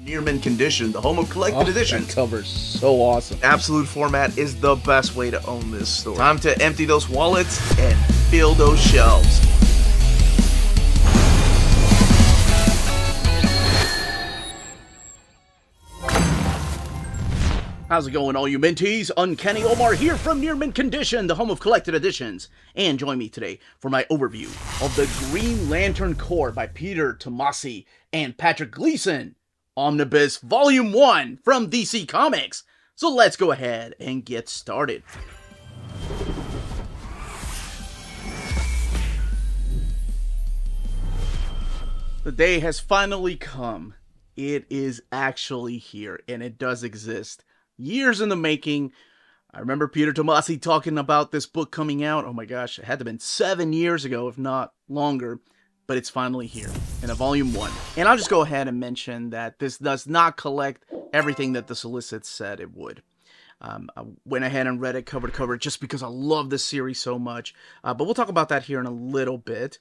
Near Mint Condition, the home of collected editions. That cover's so awesome. Absolute format is the best way to own this store. Time to empty those wallets and fill those shelves. How's it going, all you Minties? Uncanny Omar here from Near Mint Condition, the home of collected editions. And join me today for my overview of the Green Lantern Corps by Peter Tomasi and Patrick Gleason, Omnibus Volume 1 from DC Comics. So let's go ahead and get started. The day has finally come. It is actually here, and it does exist. Years in the making. I remember Peter Tomasi talking about this book coming out. Oh my gosh, it had to have been 7 years ago, if not longer. But it's finally here in a volume 1. And I'll just go ahead and mention that this does not collect everything that the solicit said it would. I went ahead and read it cover to cover just because I love this series so much. But we'll talk about that here in a little bit.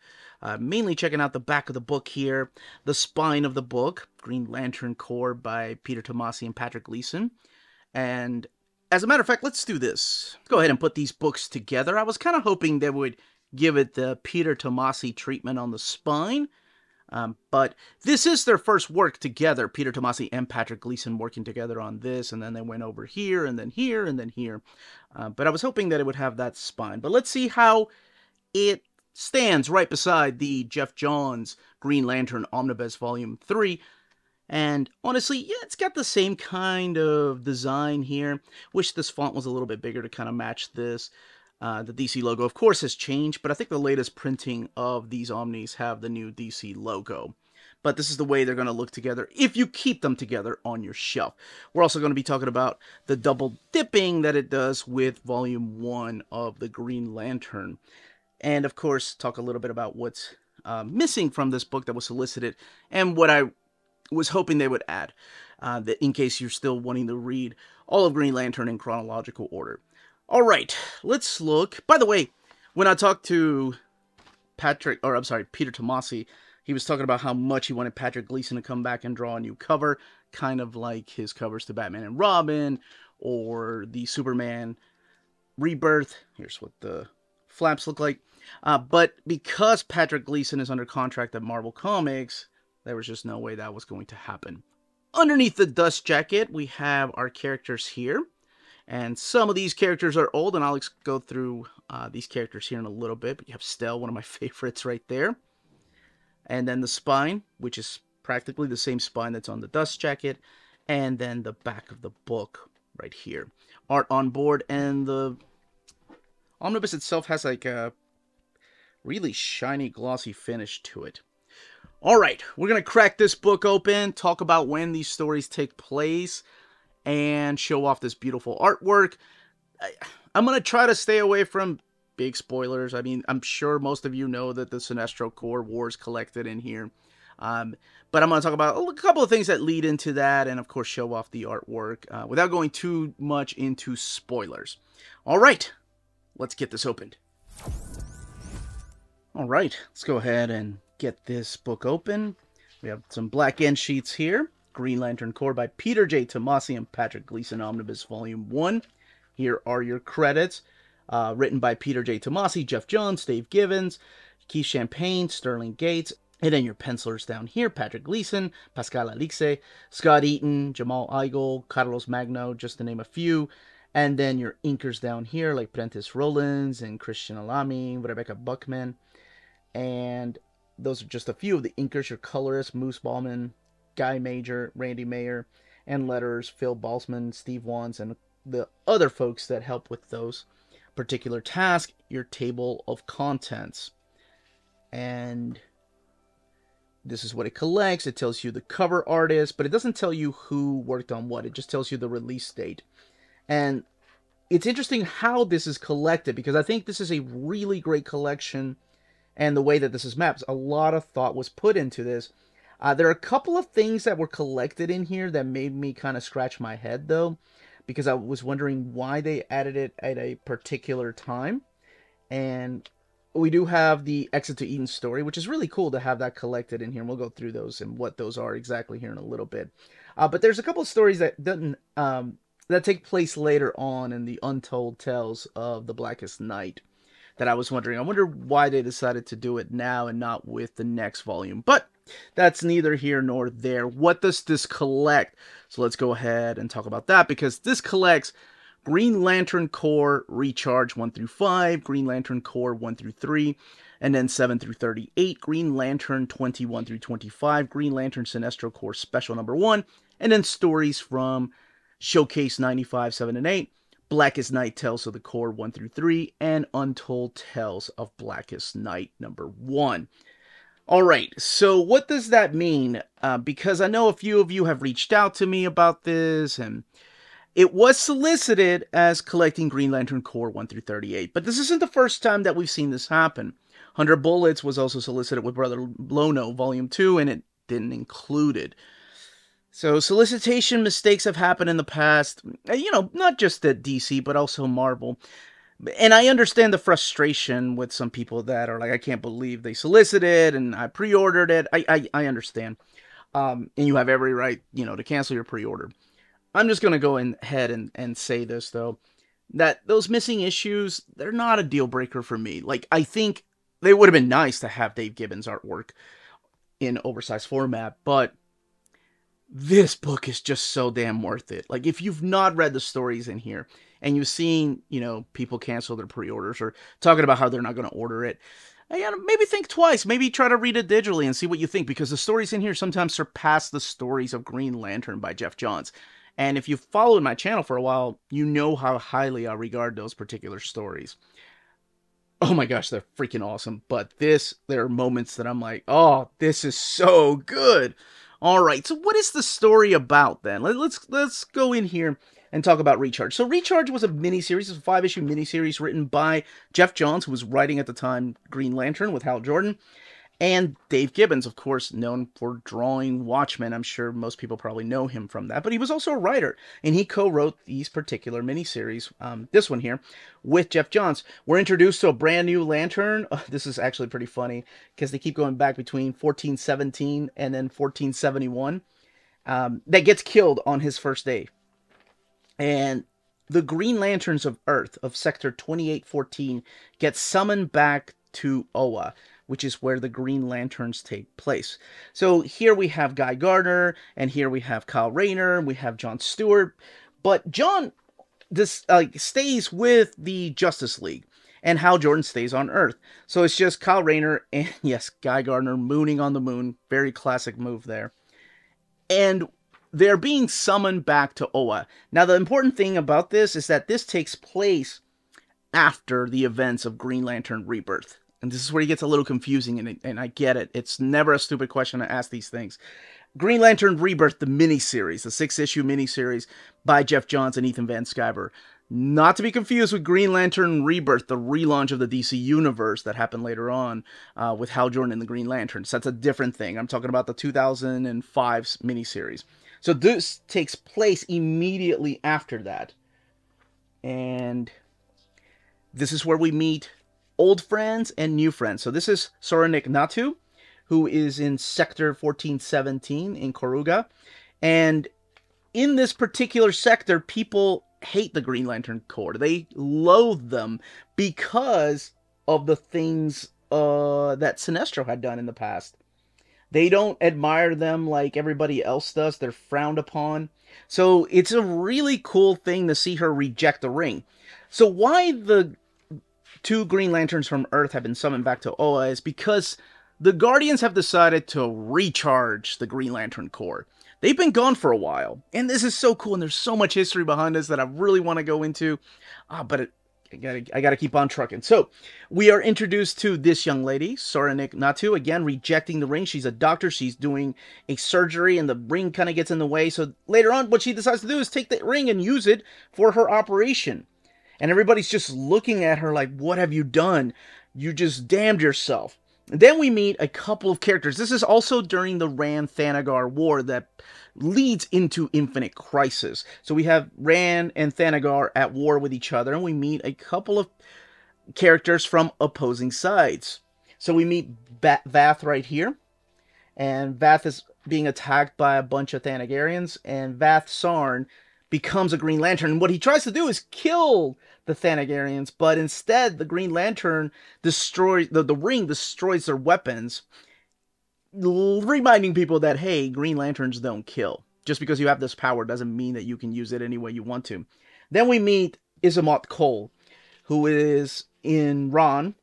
Mainly checking out the back of the book here. The spine of the book, Green Lantern Corps by Peter Tomasi and Patrick Gleason. And as a matter of fact, let's do this. Let's go ahead and put these books together. I was kind of hoping they would give it the Peter Tomasi treatment on the spine. But this is their first work together. Peter Tomasi and Patrick Gleason working together on this. And then they went over here and then here and then here. But I was hoping that it would have that spine. But let's see how it stands right beside the Geoff Johns Green Lantern Omnibus Volume 3. And honestly, yeah, it's got the same kind of design here. Wish this font was a little bit bigger to kind of match this. The DC logo, of course, has changed, but I think the latest printing of these Omnis have the new DC logo. But this is the way they're going to look together if you keep them together on your shelf. We're also going to be talking about the double dipping that it does with Volume 1 of the Green Lantern. And, of course, talk a little bit about what's missing from this book that was solicited and what I was hoping they would add, that in case you're still wanting to read all of Green Lantern in chronological order. All right, let's look. By the way, when I talked to Peter Tomasi, he was talking about how much he wanted Patrick Gleason to come back and draw a new cover, kind of like his covers to Batman and Robin or the Superman Rebirth. Here's what the flaps look like. But because Patrick Gleason is under contract at Marvel Comics, there was just no way that was going to happen. Underneath the dust jacket, we have our characters here. And some of these characters are old, and I'll go through these characters here in a little bit. But you have Stel, one of my favorites right there. And then the spine, which is practically the same spine that's on the dust jacket. And then the back of the book right here. Art on board, and the omnibus itself has like a really shiny, glossy finish to it. All right, we're going to crack this book open, talk about when these stories take place, and show off this beautiful artwork. I'm going to try to stay away from big spoilers. I mean, I'm sure most of you know that the Sinestro Corps War is collected in here. But I'm going to talk about a couple of things that lead into that and, of course, show off the artwork without going too much into spoilers. All right, let's get this opened. All right, let's go ahead and get this book open. We have some black end sheets here. Green Lantern Corps by Peter J. Tomasi and Patrick Gleason, Omnibus Volume 1. Here are your credits. Written by Peter J. Tomasi, Geoff Johns, Dave Givens, Keith Champagne, Sterling Gates. And then your pencilers down here, Patrick Gleason, Pascal Alixe, Scott Eaton, Jamal Igle, Carlos Magno, just to name a few. And then your inkers down here, like Prentice Rollins and Christian Alami, Rebecca Buckman. And those are just a few of the inkers, your colorists, Moose Ballman, Guy Major, Randy Mayer, and letterers, Phil Balsman, Steve Wands, and the other folks that help with those particular tasks, your table of contents. And this is what it collects. It tells you the cover artist, but it doesn't tell you who worked on what. It just tells you the release date. And it's interesting how this is collected, because I think this is a really great collection. And the way that this is mapped, a lot of thought was put into this. There are a couple of things that were collected in here that made me kind of scratch my head, though, because I was wondering why they added it at a particular time. And we do have the Exit to Eden story, which is really cool to have that collected in here. And we'll go through those and what those are exactly here in a little bit. But there's a couple of stories that that take place later on in the Untold Tales of the Blackest Night that I was wondering. I wonder why they decided to do it now and not with the next volume. But that's neither here nor there. What does this collect? So let's go ahead and talk about that, because this collects Green Lantern Corps Recharge 1 through 5, Green Lantern Corps 1 through 3, and then 7 through 38, Green Lantern 21 through 25, Green Lantern Sinestro Corps Special Number 1, and then stories from Showcase 95, 7, and 8, Blackest Night Tales of the Corps 1 through 3, and Untold Tales of Blackest Night Number 1. All right, so what does that mean? Because I know a few of you have reached out to me about this, and it was solicited as collecting Green Lantern Corps 1 through 38, but this isn't the first time that we've seen this happen. 100 Bullets was also solicited with Brother Lono, Volume 2, and it didn't include it. So solicitation mistakes have happened in the past, you know, not just at DC, but also Marvel. And I understand the frustration with some people that are like, I can't believe they solicited and I pre-ordered it. I understand. And you have every right, you know, to cancel your pre-order. I'm just going to go ahead and say this, though, that those missing issues, they're not a deal breaker for me. Like, I think they would have been nice to have Dave Gibbons' artwork in oversized format, but this book is just so damn worth it. Like, if you've not read the stories in here and you've seen, you know, people cancel their pre-orders or talking about how they're not going to order it, maybe think twice. Maybe try to read it digitally and see what you think, because the stories in here sometimes surpass the stories of Green Lantern by Geoff Johns. And if you've followed my channel for a while, you know how highly I regard those particular stories. Oh my gosh, they're freaking awesome. But this, there are moments that I'm like, oh, this is so good. All right, so what is the story about then? Let's go in here and talk about Recharge. So Recharge was a miniseries, a 5-issue miniseries written by Geoff Johns, who was writing at the time Green Lantern with Hal Jordan, and Dave Gibbons, of course, known for drawing Watchmen. I'm sure most people probably know him from that. But he was also a writer, and he co-wrote these particular miniseries, this one here, with Geoff Johns. We're introduced to a brand new Lantern. Oh, this is actually pretty funny, because they keep going back between 1417 and then 1471, that gets killed on his first day. And the Green Lanterns of Earth, of Sector 2814, get summoned back to Oa, which is where the Green Lanterns take place. So here we have Guy Gardner, and here we have Kyle Rayner, we have Jon Stewart, but John stays with the Justice League, and Hal Jordan stays on Earth. So it's just Kyle Rayner and, yes, Guy Gardner mooning on the moon, very classic move there. And they're being summoned back to Oa. Now, the important thing about this is that this takes place after the events of Green Lantern Rebirth. And this is where it gets a little confusing, and I get it. It's never a stupid question to ask these things. Green Lantern Rebirth, the miniseries, the 6-issue miniseries by Geoff Johns and Ethan Van Sciver. Not to be confused with Green Lantern Rebirth, the relaunch of the DC Universe that happened later on with Hal Jordan and the Green Lanterns. That's a different thing. I'm talking about the 2005 miniseries. So this takes place immediately after that. And this is where we meet old friends and new friends. So this is Soranik Natu, who is in Sector 1417 in Koruga. And in this particular sector, people hate the Green Lantern Corps. They loathe them because of the things that Sinestro had done in the past. They don't admire them like everybody else does. They're frowned upon. So it's a really cool thing to see her reject the ring. So why the two Green Lanterns from Earth have been summoned back to Oa is because the Guardians have decided to recharge the Green Lantern Corps. They've been gone for a while, and this is so cool, and there's so much history behind us that I really want to go into, but I gotta keep on trucking. So we are introduced to this young lady, Soranik Natu, again rejecting the ring. She's a doctor. She's doing a surgery, and the ring kind of gets in the way. So later on, what she decides to do is take the ring and use it for her operation. And everybody's just looking at her like, what have you done? You just damned yourself. And then we meet a couple of characters. This is also during the Rann-Thanagar War that leads into Infinite Crisis. So we have Rann and Thanagar at war with each other. And we meet a couple of characters from opposing sides. So we meet Ba'vath right here, and Ba'vath is being attacked by a bunch of Thanagarians, and Vath Sarn becomes a Green Lantern. And what he tries to do is kill the Thanagarians, but instead the Green Lantern destroys, the ring destroys their weapons, reminding people that, hey, Green Lanterns don't kill. Just because you have this power doesn't mean that you can use it any way you want to. Then we meet Izzamot Cole, who is in Rann,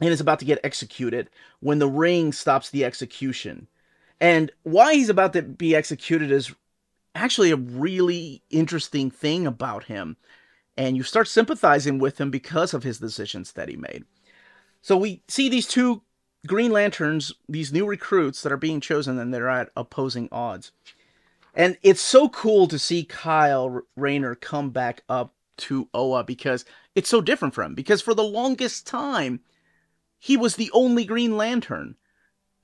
and is about to get executed when the ring stops the execution. And why he's about to be executed is actually a really interesting thing about him. And you start sympathizing with him because of his decisions that he made. So we see these two Green Lanterns, these new recruits that are being chosen, and they're at opposing odds. And it's so cool to see Kyle Rayner come back up to Oa, because it's so different from him. Because for the longest time, he was the only Green Lantern.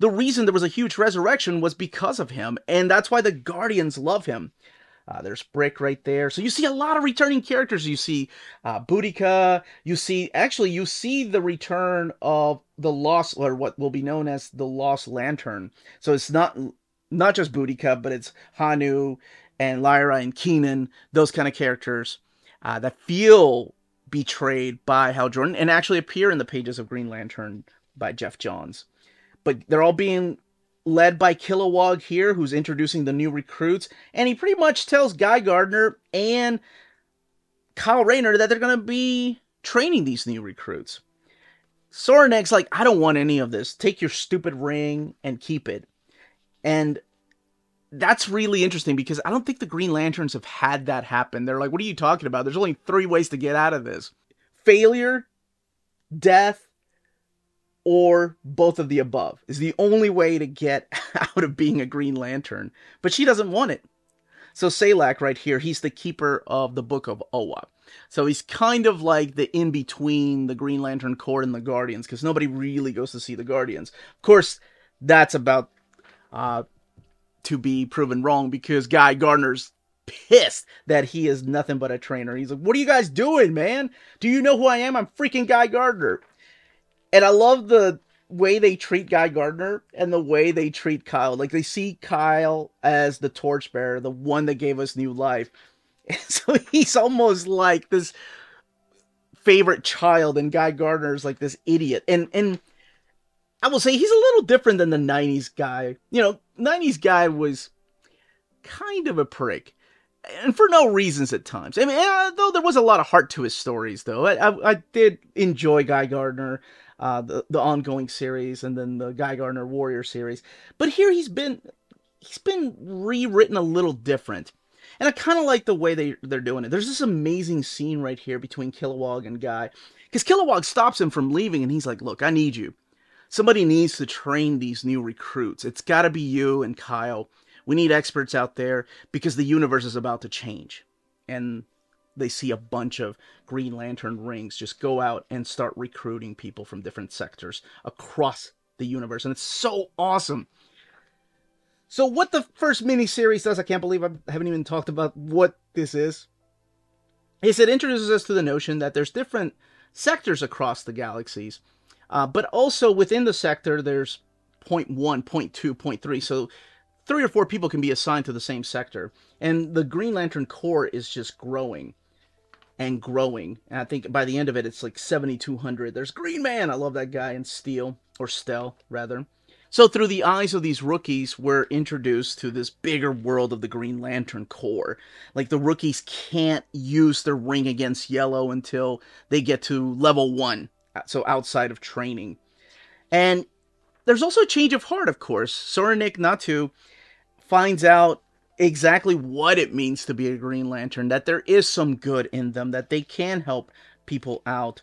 The reason there was a huge resurrection was because of him, and that's why the Guardians love him. There's Brick right there. So you see a lot of returning characters. You see Boudicca. You see, actually, you see the return of the Lost, or what will be known as the Lost Lantern. So it's not just Boudicca, but it's Hanu and Lyra and Keenan, those kind of characters that feel betrayed by Hal Jordan and actually appear in the pages of Green Lantern by Geoff Johns. But they're all being led by Kilowog here, who's introducing the new recruits, and he pretty much tells Guy Gardner and Kyle Rayner that they're going to be training these new recruits. Soranek's like, I don't want any of this. Take your stupid ring and keep it. And that's really interesting because I don't think the Green Lanterns have had that happen. They're like, what are you talking about? There's only three ways to get out of this. Failure, death, or both of the above is the only way to get out of being a Green Lantern. But she doesn't want it. So Salak right here, he's the keeper of the Book of Oa. So he's kind of like the in-between the Green Lantern Corps and the Guardians, because nobody really goes to see the Guardians. Of course, that's about... to be proven wrong, because Guy Gardner's pissed that he is nothing but a trainer. He's like, what are you guys doing, man? Do you know who I am? I'm freaking Guy Gardner. And I love the way they treat Guy Gardner and the way they treat Kyle. Like, they see Kyle as the torchbearer, the one that gave us new life. And so he's almost like this favorite child, and Guy Gardner's like this idiot. And I will say he's a little different than the 90s guy. You know, 90s guy was kind of a prick. And for no reasons at times. I mean, though there was a lot of heart to his stories, though. I did enjoy Guy Gardner, the ongoing series, and then the Guy Gardner Warrior series. But here he's been rewritten a little different. And I kind of like the way they're doing it. There's this amazing scene right here between Kilowog and Guy. Because Kilowog stops him from leaving, and he's like, look, I need you. Somebody needs to train these new recruits. It's got to be you and Kyle. We need experts out there because the universe is about to change. And they see a bunch of Green Lantern rings just go out and start recruiting people from different sectors across the universe. And it's so awesome. So what the first miniseries does, I can't believe I haven't even talked about what this is it introduces us to the notion that there's different sectors across the galaxies. But also within the sector, there's point 1, point 2, point 3. So 3 or 4 people can be assigned to the same sector. And the Green Lantern Corps is just growing and growing. And I think by the end of it, it's like 7,200. There's Green Man. I love that guy. And Steel, or Stel, rather. So through the eyes of these rookies, we're introduced to this bigger world of the Green Lantern Corps. Like, the rookies can't use their ring against yellow until they get to level 1. So outside of training. And there's also a change of heart, of course. Soranik Natu finds out exactly what it means to be a Green Lantern, that there is some good in them, that they can help people out.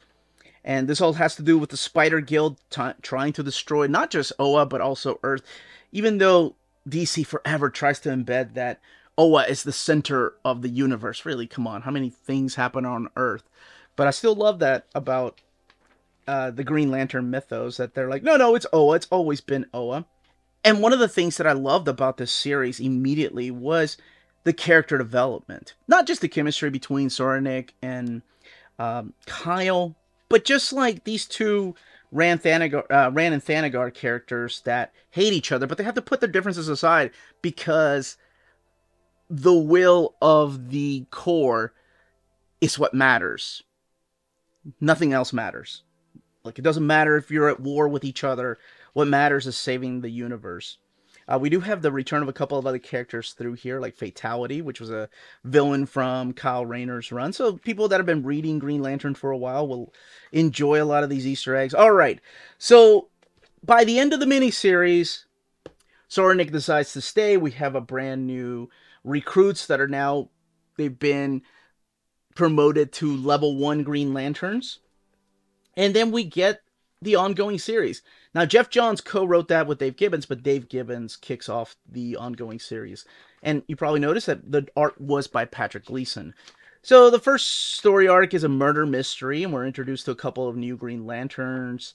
And this all has to do with the Spider Guild trying to destroy not just Oa, but also Earth. Even though DC forever tries to embed that Oa is the center of the universe. Really, come on, how many things happen on Earth? But I still love that about the Green Lantern mythos, that they're like, no, it's Oa. It's always been Oa. And one of the things that I loved about this series immediately was the character development. Not just the chemistry between Soranik and Kyle, But just like these two Rann-Thanagar characters that hate each other, but they have to put their differences aside because the will of the Corps is what matters. Nothing else matters. Like, it doesn't matter if you're at war with each other. What matters is saving the universe. We do have the return of a couple of other characters through here, like Fatality, which was a villain from Kyle Rayner's run. So people that have been reading Green Lantern for a while will enjoy a lot of these Easter eggs. All right, so by the end of the miniseries, Soranik decides to stay. We have a brand new recruits that are now, they've been promoted to level 1 Green Lanterns. And then we get the ongoing series. Now, Geoff Johns co-wrote that with Dave Gibbons, but Dave Gibbons kicks off the ongoing series. And you probably noticed that the art was by Patrick Gleason. So the first story arc is a murder mystery, and we're introduced to a couple of new Green Lanterns,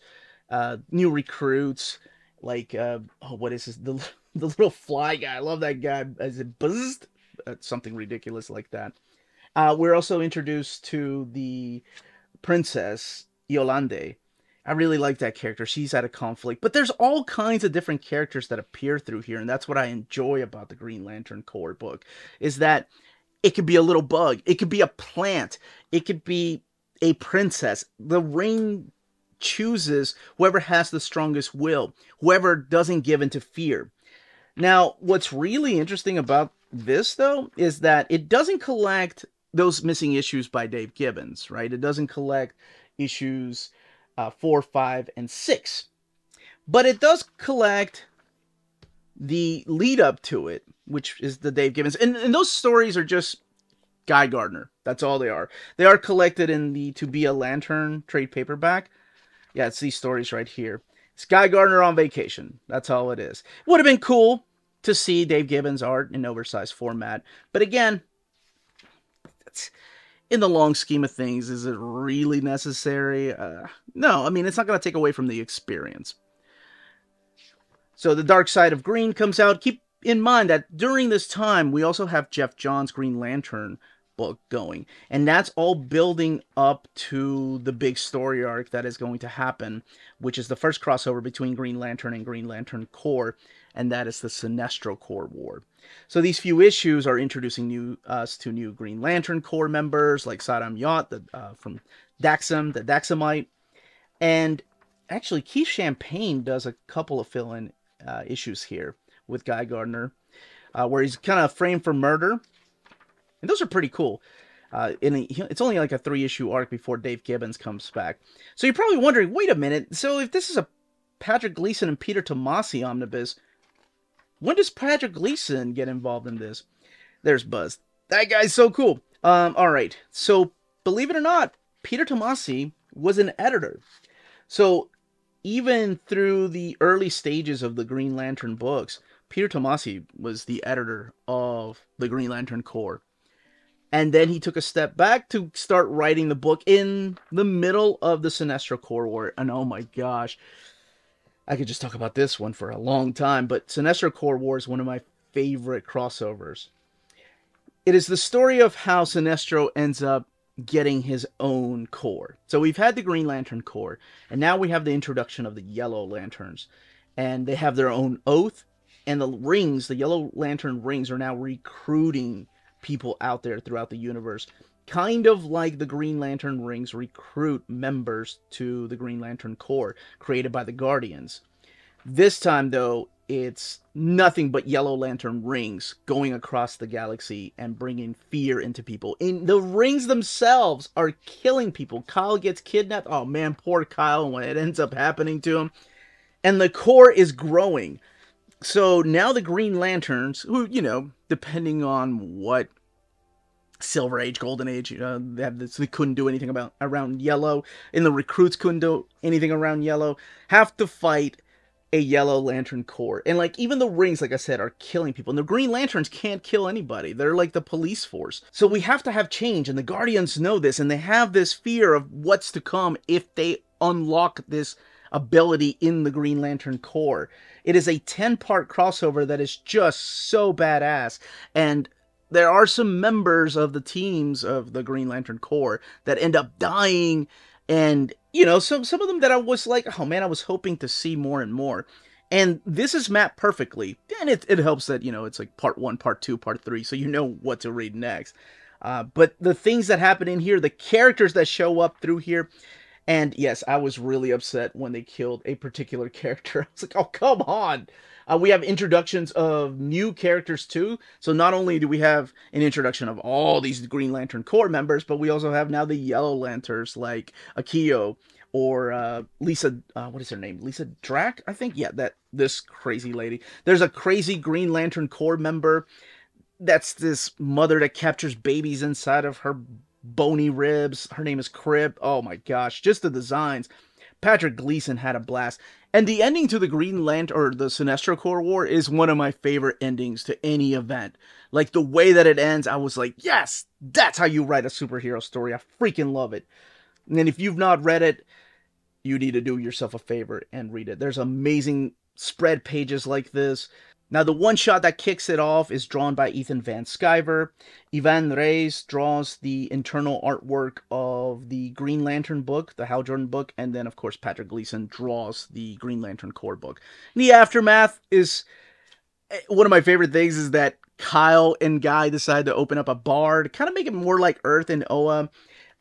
new recruits, like, oh, what is this? The little fly guy. I love that guy. Is it Buzzed? Something ridiculous like that. We're also introduced to the princess, Yolande. I really like that character. She's at a conflict. But there's all kinds of different characters that appear through here, and that's what I enjoy about the Green Lantern Corps book, is that it could be a little bug. It could be a plant. It could be a princess. The ring chooses whoever has the strongest will, whoever doesn't give into fear. Now, what's really interesting about this, though, is that it doesn't collect those missing issues by Dave Gibbons, right? It doesn't collect issues 4, 5, and 6, but it does collect the lead up to it, which is the Dave Gibbons, and those stories are just Guy Gardner. That's all they are. They are collected in the To Be a Lantern trade paperback. Yeah, it's these stories right here. It's Guy Gardner on vacation. That's all it is. Would have been cool to see Dave Gibbons art in oversized format, but again, that's, in the long scheme of things, is it really necessary? No, I mean, it's not going to take away from the experience. So The Dark Side of Green comes out. Keep in mind that during this time, we also have Geoff Johns' Green Lantern book going. And that's all building up to the big story arc that is going to happen, which is the first crossover between Green Lantern and Green Lantern Corps, and that is the Sinestro Corps War. So these few issues are introducing us to new Green Lantern Corps members, like Sodam Yat, from Daxam, the Daxamite. And actually, Keith Champagne does a couple of fill-in issues here with Guy Gardner, where he's kind of framed for murder. And those are pretty cool. It's only like a 3-issue arc before Dave Gibbons comes back. So you're probably wondering, wait a minute, so if this is a Patrick Gleason and Peter Tomasi omnibus, when does Patrick Gleason get involved in this? There's Buzz. That guy's so cool. All right. So, believe it or not, Peter Tomasi was an editor. So, even through the early stages of the Green Lantern books, Peter Tomasi was the editor of the Green Lantern Corps. And then he took a step back to start writing the book in the middle of the Sinestro Corps War. And oh my gosh, I could just talk about this one for a long time, but Sinestro Corps War is one of my favorite crossovers. It is the story of how Sinestro ends up getting his own corps. So we've had the Green Lantern Corps, and now we have the introduction of the Yellow Lanterns. And they have their own oath, and the rings, the Yellow Lantern rings, are now recruiting people out there throughout the universe. Kind of like the Green Lantern rings recruit members to the Green Lantern Corps created by the Guardians. This time, though, it's nothing but Yellow Lantern rings going across the galaxy and bringing fear into people. And the rings themselves are killing people. Kyle gets kidnapped. Oh, man, poor Kyle, when it ends up happening to him. And the Corps is growing. So now the Green Lanterns, who, you know, depending on what Silver Age, Golden Age, they couldn't do anything about around Yellow, and the recruits couldn't do anything around Yellow, have to fight a Yellow Lantern Corps. And like, even the rings, like I said, are killing people, and the Green Lanterns can't kill anybody. They're like the police force. So we have to have change, and the Guardians know this, and they have this fear of what's to come if they unlock this ability in the Green Lantern Corps. It is a 10-part crossover that is just so badass, and there are some members of the teams of the Green Lantern Corps that end up dying And, you know, some of them that I was like, oh man, I was hoping to see more and more. And this is mapped perfectly. And it helps that, you know, it's like part one, part two, part three, so you know what to read next. But the things that happen in here, the characters that show up through here, and yes, I was really upset when they killed a particular character. I was like, oh, come on! We have introductions of new characters, too. So not only do we have an introduction of all these Green Lantern Corps members, but we also have now the Yellow Lanterns, like Akio, or Lisa, what is her name? Lisa Drack, I think? Yeah, this crazy lady. There's a crazy Green Lantern Corps member. That's this mother that captures babies inside of her bony ribs. Her name is Crib. Oh my gosh, just the designs. Patrick Gleason had a blast. And the ending to the Green Lantern, or the Sinestro Corps War, is one of my favorite endings to any event. Like, the way that it ends, I was like, yes, that's how you write a superhero story. I freaking love it. And if you've not read it, you need to do yourself a favor and read it. There's amazing spread pages like this. Now, the one shot that kicks it off is drawn by Ethan Van Sciver. Ivan Reyes draws the internal artwork of the Green Lantern book, the Hal Jordan book, and then, of course, Patrick Gleason draws the Green Lantern Corps book. And the aftermath is... one of my favorite things is that Kyle and Guy decide to open up a bar to kind of make it more like Earth and Oa.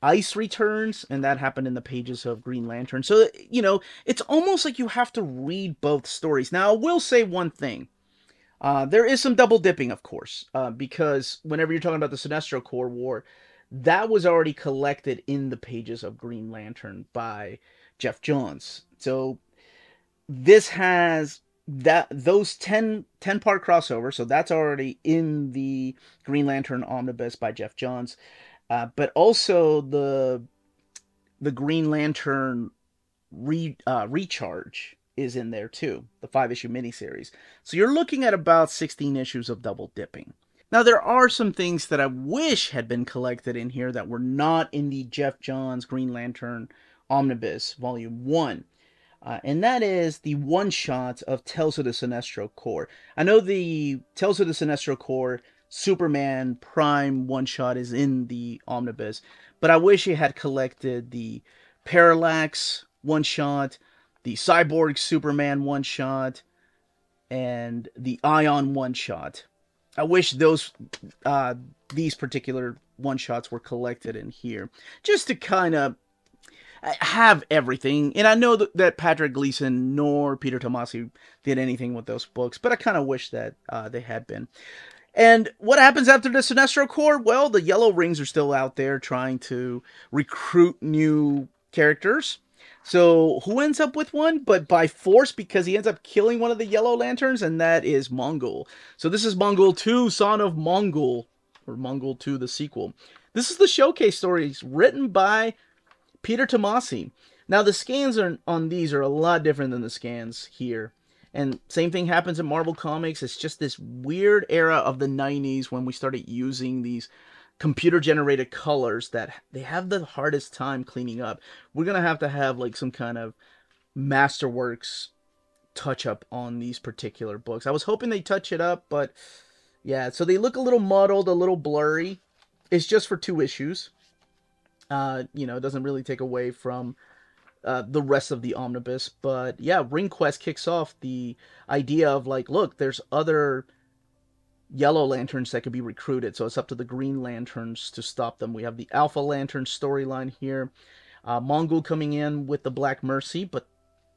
Ice returns, and that happened in the pages of Green Lantern. So, you know, it's almost like you have to read both stories. Now, I will say one thing. There is some double dipping, of course, because whenever you're talking about the Sinestro Corps War, that was already collected in the pages of Green Lantern by Geoff Johns. So this has those 10-part crossovers, so that's already in the Green Lantern Omnibus by Geoff Johns. But also the Green Lantern Recharge is in there too, the 5-issue miniseries. So you're looking at about 16 issues of double dipping. Now, there are some things that I wish had been collected in here that were not in the Geoff Johns Green Lantern Omnibus Volume 1. And that is the one-shot of Tales of the Sinestro Corps. I know the Tales of the Sinestro Corps Superman Prime one-shot is in the Omnibus, but I wish it had collected the Parallax one-shot, the Cyborg Superman one-shot, and the Ion one-shot. I wish these particular one-shots were collected in here, just to kind of have everything. And I know that Patrick Gleason nor Peter Tomasi did anything with those books, but I kind of wish that they had been. And what happens after the Sinestro Corps? Well, the Yellow Rings are still out there trying to recruit new characters. So who ends up with one? But by force, because he ends up killing one of the Yellow Lanterns, and that is Mongul. So this is Mongul 2, Son of Mongul, or Mongul 2, the sequel. This is the showcase stories written by Peter Tomasi. Now, the scans on these are a lot different than the scans here. And same thing happens in Marvel Comics. It's just this weird era of the 90s when we started using these computer-generated colors that they have the hardest time cleaning up. We're going to have like some kind of Masterworks touch-up on these particular books. I was hoping they touch it up, but yeah. So they look a little muddled, a little blurry. It's just for 2 issues. You know, it doesn't really take away from the rest of the omnibus, but yeah, Ring Quest kicks off the idea of like, look, there's other Yellow Lanterns that could be recruited, so it's up to the Green Lanterns to stop them. We have the Alpha Lantern storyline here, Mongul coming in with the Black Mercy, but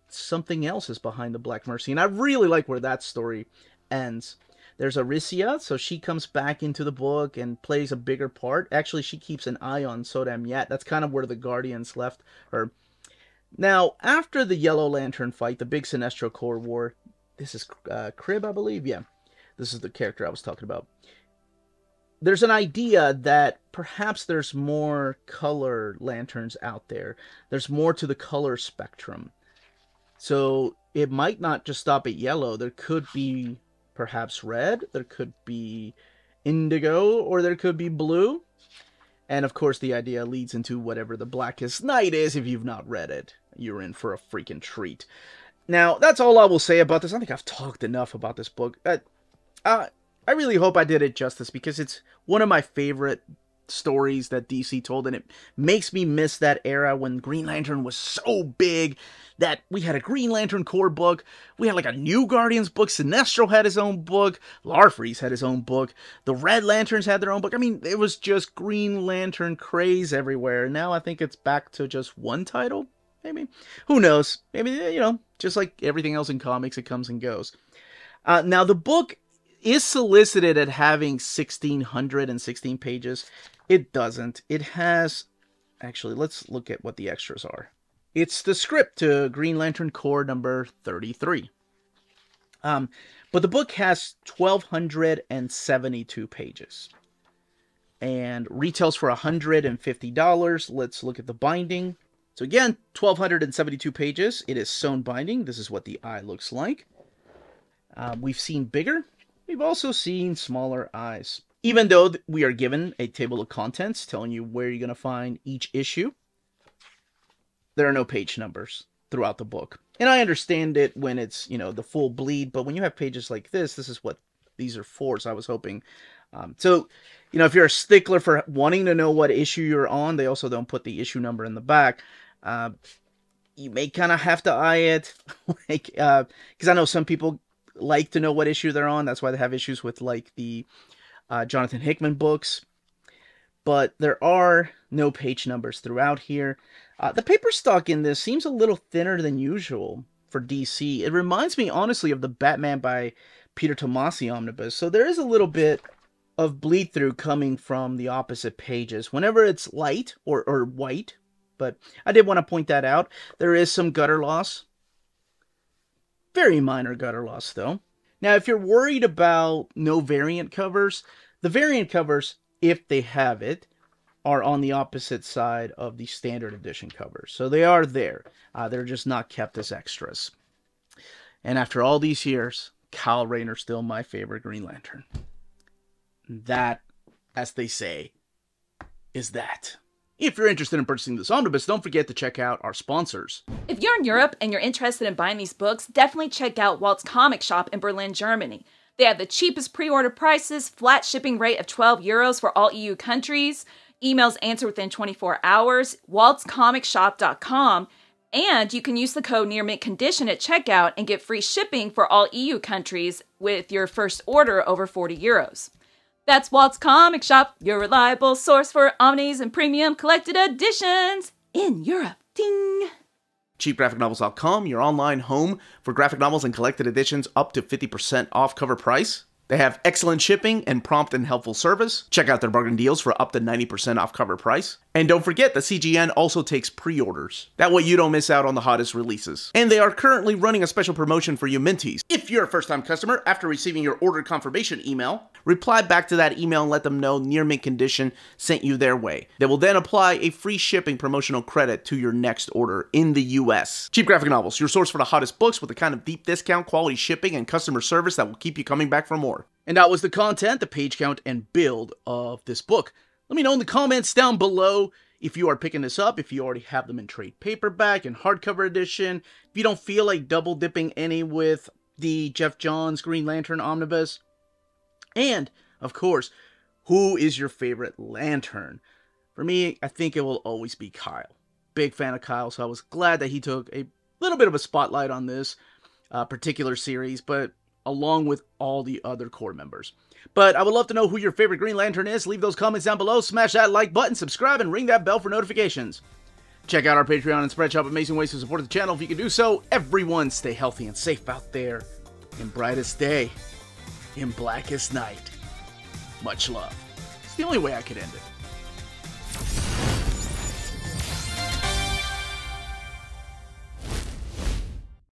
something else is behind the Black Mercy, and I really like where that story ends. There's Arisia, so she comes back into the book and plays a bigger part. Actually, she keeps an eye on Sodam Yat. That's kind of where the Guardians left her. Now, after the Yellow Lantern fight, the big Sinestro Corps War, this is Crib, I believe, yeah. This is the character I was talking about. There's an idea that perhaps there's more color lanterns out there. There's more to the color spectrum. So it might not just stop at yellow. There could be perhaps red, there could be indigo, or there could be blue. And, of course, the idea leads into whatever the Blackest Night is. If you've not read it, you're in for a freaking treat. Now, that's all I will say about this. I think I've talked enough about this book. I really hope I did it justice, because it's one of my favorite stories that DC told, and it makes me miss that era when Green Lantern was so big that we had a Green Lantern Corps book, we had like a New Guardians book, Sinestro had his own book, Larfreeze had his own book, the Red Lanterns had their own book. I mean, it was just Green Lantern craze everywhere. Now I think it's back to just one title, maybe? Who knows? Maybe, you know, just like everything else in comics, it comes and goes. Now, the book is solicited at having 1,616 pages. It doesn't. It has... Actually, let's look at what the extras are. It's the script to Green Lantern Corps number 33. But the book has 1,272 pages. And retails for $150. Let's look at the binding. So again, 1,272 pages. It is sewn binding. This is what the eye looks like. We've seen bigger. We've also seen smaller eyes. Even though we are given a table of contents telling you where you're going to find each issue, there are no page numbers throughout the book. And I understand it when it's, you know, the full bleed, but when you have pages like this, this is what these are for, so I was hoping. So, you know, if you're a stickler for wanting to know what issue you're on, they also don't put the issue number in the back. You may kind of have to eye it, like, because I know some people like to know what issue they're on. That's why they have issues with, like, the Jonathan Hickman books. But there are no page numbers throughout here. The paper stock in this seems a little thinner than usual for DC. It reminds me, honestly, of the Batman by Peter Tomasi omnibus. So there is a little bit of bleed through coming from the opposite pages whenever it's light or white. But I did want to point that out. There is some gutter loss. Very minor gutter loss, though. Now, if you're worried about no variant covers, the variant covers, if they have it, are on the opposite side of the standard edition covers. So they are there. They're just not kept as extras. And after all these years, Kyle Rayner still my favorite Green Lantern. That, as they say, is that. If you're interested in purchasing this omnibus, don't forget to check out our sponsors. If you're in Europe and you're interested in buying these books, definitely check out Walt's Comic Shop in Berlin, Germany. They have the cheapest pre-order prices, flat shipping rate of €12 for all EU countries, emails answered within 24 hours, waltscomicshop.com, and you can use the code Near Mint Condition at checkout and get free shipping for all EU countries with your first order over €40. That's Walt's Comic Shop, your reliable source for omnis and premium collected editions in Europe. Ding! CheapGraphicNovels.com, your online home for graphic novels and collected editions up to 50% off cover price. They have excellent shipping and prompt and helpful service. Check out their bargain deals for up to 90% off cover price. And don't forget that CGN also takes pre-orders. That way you don't miss out on the hottest releases. And they are currently running a special promotion for you Minties. If you're a first-time customer, after receiving your order confirmation email, reply back to that email and let them know Near Mint Condition sent you their way. They will then apply a free shipping promotional credit to your next order in the US. Cheap Graphic Novels, your source for the hottest books with the kind of deep discount, quality shipping, and customer service that will keep you coming back for more. And that was the content, the page count, and build of this book. Let me know in the comments down below if you are picking this up, if you already have them in trade paperback and hardcover edition, if you don't feel like double dipping any with the Geoff Johns Green Lantern Omnibus. And, of course, who is your favorite Lantern? For me, I think it will always be Kyle. Big fan of Kyle, so I was glad that he took a little bit of a spotlight on this particular series, but along with all the other Corps members. But I would love to know who your favorite Green Lantern is. Leave those comments down below, smash that like button, subscribe, and ring that bell for notifications. Check out our Patreon and Spreadshop, amazing ways to support the channel if you can do so. Everyone, stay healthy and safe out there in brightest day. In blackest night. Much love. It's the only way I could end it.